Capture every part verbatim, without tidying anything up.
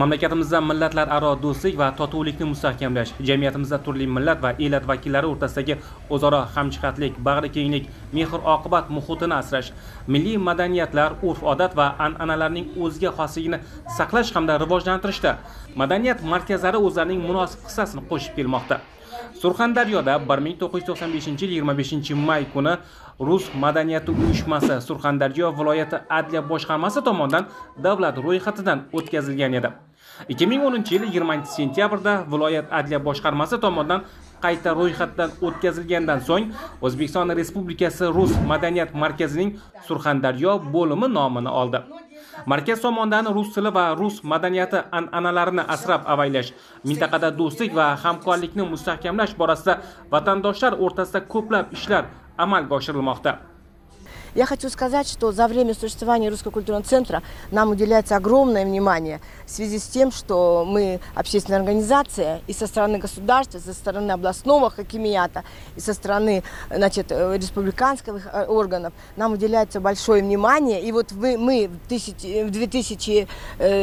Mamlakatimizda millatlararo do'stlik va totuvlikni mustahkamlash, jamiyatimizda turli millat va elat vakillari o'rtasidagi o'zaro hamjihatlik, bag'rikenglik, mehr-oqibat muhitini asrash, milliy madaniyatlar, urf-odat va an'analarning o'ziga xosligini saqlash hamda rivojlantirishda madaniyat markazlari o'zlarining munosib hissasini qo'shib kelmoqda. Surxondaryoda bir ming to'qqiz yuz to'qson beshinchi yil yigirma beshinchi may kuni Rus madaniyati uyushmasi Surxondaryo viloyati adliya boshqarmasi tomonidan davlat ro'yxatidan o'tkazilgan edi. ikki ming o'ninchi yil yigirmanchi sentyabrda viloyat adliya boshqarmasi tomonidan qayta ro'yxatdan o'tkazilgandan so'ng O'zbekiston Respublikasi Rus madaniyat markazining Surxondaryo bo'limi nomini oldi. Markaz tomonidan rus tili va rus madaniyati an'analarini asrab avaylash, mintaqada do'stlik va hamkorlikni mustahkamlash borasida vatandoshlar o'rtasida ko'plab ishlar amalga oshirilmoqda. Я хочу сказать, что за время существования Русского культурного центра нам уделяется огромное внимание в связи с тем, что мы общественная организация и со стороны государства, и со стороны областного хакимията, и со стороны, значит, республиканских органов нам уделяется большое внимание. И вот вы, мы в две тысячи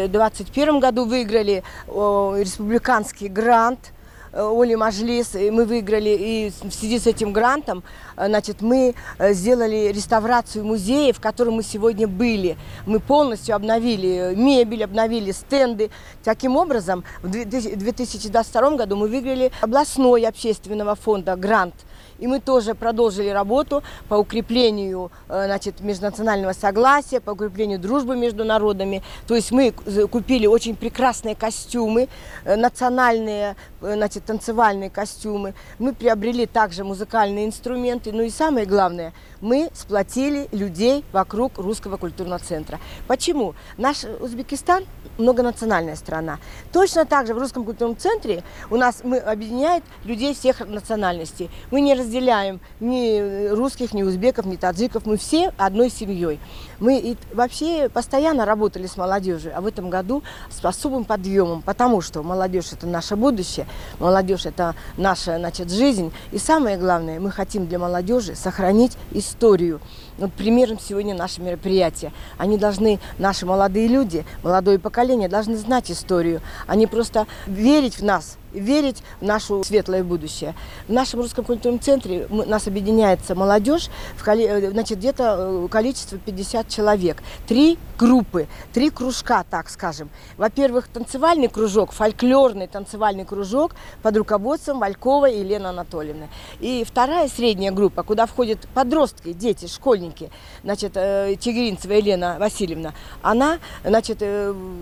двадцать первом году выиграли республиканский грант Оли Мажлис, мы выиграли, и в связи с этим грантом, значит, мы сделали реставрацию музея, в котором мы сегодня были. Мы полностью обновили мебель, обновили стенды. Таким образом, в две тысячи двадцать втором году мы выиграли областной общественного фонда грант. И мы тоже продолжили работу по укреплению, значит, межнационального согласия, по укреплению дружбы между народами. То есть мы купили очень прекрасные костюмы, национальные, значит, танцевальные костюмы. Мы приобрели также музыкальные инструменты. Ну и самое главное, мы сплотили людей вокруг Русского культурного центра. Почему? Наш Узбекистан многонациональная страна. Точно так же в Русском культурном центре у нас мы объединяет людей всех национальностей. Мы не разделяем ни русских, ни узбеков, ни таджиков. Мы все одной семьей. Мы и вообще постоянно работали с молодежью, а в этом году с особым подъемом, потому что молодежь – это наше будущее, молодежь – это наша, значит, жизнь. И самое главное, мы хотим для молодежи сохранить историю. Вот примером сегодня наши мероприятия. Они должны, наши молодые люди, молодое поколение должны знать историю, а не просто верить в нас, верить в наше светлое будущее. В нашем Русском культурном центре мы, нас объединяется молодежь, в, значит, где-то количество пятьдесят человек. Три группы, три кружка, так скажем. Во-первых, танцевальный кружок, фольклорный танцевальный кружок под руководством Volkov Елены Анатольевны. И вторая средняя группа, куда входят подростки, дети, школьники, значит, Чегринцева Елена Васильевна, она, значит,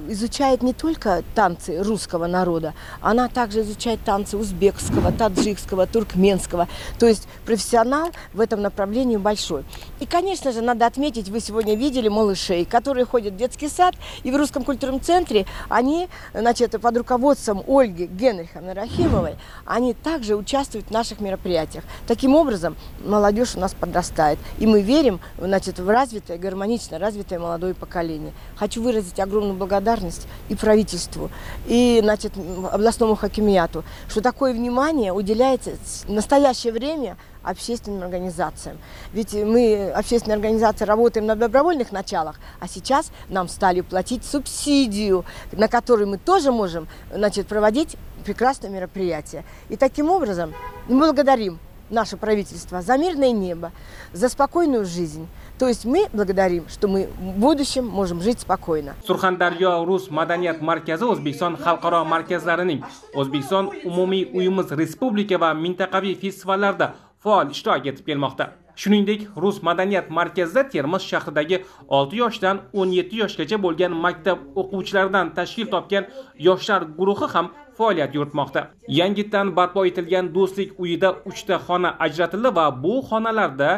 изучает не только танцы русского народа, она также изучает танцы узбекского, таджикского, туркменского. То есть профессионал в этом направлении большой. И, конечно же, надо отметить, вы сегодня видели малышей, которые ходят в детский сад. И в Русском культурном центре они, значит, под руководством Ольги Генриховны Рахимовой, они также участвуют в наших мероприятиях. Таким образом, молодежь у нас подрастает. И мы верим, значит, в развитое, гармонично развитое молодое поколение. Хочу выразить огромную благодарность и правительству, и, значит, областному хакимияту, что такое внимание уделяется в настоящее время общественным организациям. Ведь мы, общественные организации, работаем на добровольных началах, а сейчас нам стали платить субсидию, на которую мы тоже можем, значит, проводить прекрасное мероприятие. И таким образом мы благодарим наше правительство за мирное небо, за спокойную жизнь. То есть мы благодарим, что мы в будущем можем жить спокойно. Сурхондарё Rus madaniyat markazi O'zbekiston xalqaro markazlarining O'zbekiston umumiy uyimiz respublika va mintaqaviy festivallarda faol ishtirok etib kelmoqda. Shuningdek, Rus madaniyat markazida Termiz shahridagi olti yoshdan o'n yetti yoshgacha bo'lgan maktab o'quvchilaridan tashkil topgan yoshlar guruhi ham faoliyat yuritmoqda. Yangitdan barpo etilgan do'stlik uyida uchta xona ajratildi va bu xonalarda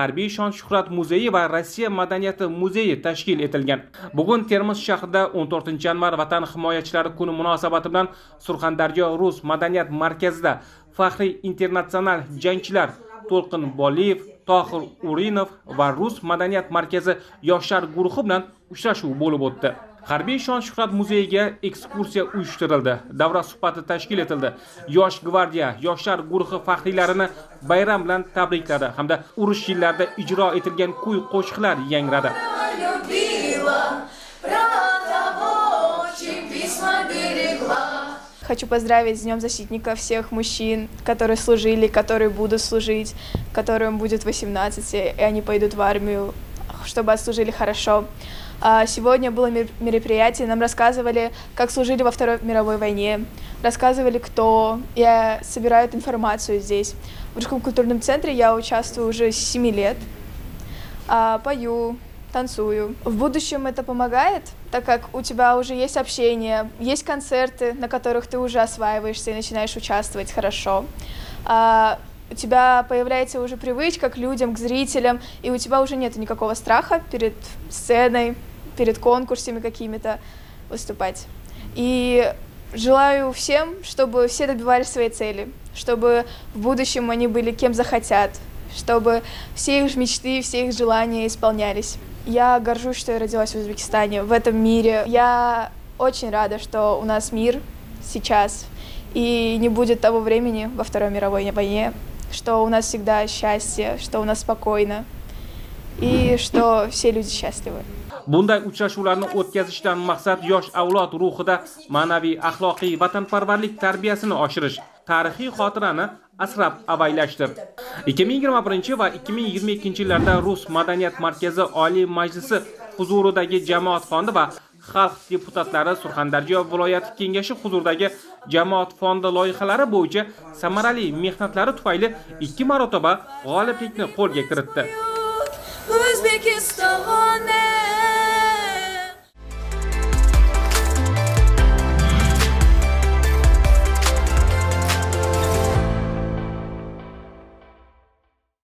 Harbiy shon-shuhrat muzeyi va Rossiya madaniyati muzeyi tashkil etilgan. Bugun Termiz shahrida o'n to'rtinchi yanvar Vatan himoyachilari kuni munosabati bilan Surxondaryo Rus madaniyat markazida faxriy internatsional jangchilar Tolkin Boliev, Tokhr Urinov va Rus madaniyat markazi yoshlar guruhi bilan uchrashuv bo'lib o'tdi. Harbiy shon-shuhrat muzeyiga ekskursiya uyushtirildi, davra suhbati tashkil etildi. Yosh gvardiya, yoshlar guruhi faxriylarini bayram bilan tabrikladi hamda urush yillarida ijro etilgan kuy-qo'shiqlar yangradi. хочу поздравить с Днем Защитника всех мужчин, которые служили, которые будут служить, которым будет восемнадцать, и они пойдут в армию, чтобы отслужили хорошо. Сегодня было мероприятие, нам рассказывали, как служили во Второй мировой войне, рассказывали, кто, и собирают информацию здесь. В Русском культурном центре я участвую уже с семи лет, пою, танцую. В будущем это помогает, так как у тебя уже есть общение, есть концерты, на которых ты уже осваиваешься и начинаешь участвовать хорошо. У тебя появляется уже привычка к людям, к зрителям, и у тебя уже нет никакого страха перед сценой, перед конкурсами какими-то выступать. И желаю всем, чтобы все добивались своей цели, чтобы в будущем они были кем захотят, чтобы все их мечты, все их желания исполнялись. Я горжусь, что я родилась в Узбекистане, в этом мире. Я очень рада, что у нас мир сейчас, и не будет того времени во Второй мировой войне, что у нас всегда счастье, что у нас спокойно и что все люди счастливы. Bunday uchrashuvlarni o'tkazishdan maqsad yosh avlod ruhida ma'naviy, axloqiy, vatanparvarlik tarbiyasini oshirish, tarixiy xotirani asrab avaylashdir. ikki ming yigirma birinchi va ikki ming yigirma ikkinchi yillarda Rus madaniyat markazi Oliy Majlisi huzuridagi jamoat fondi va Xalq deputatlari Surxondaryo viloyati kengashi huzuridagi jamoat fondi loyihalari bo'yicha samarali mehnatlari tufayli ikki marotaba g'oliblikni qo'lga kiritdi.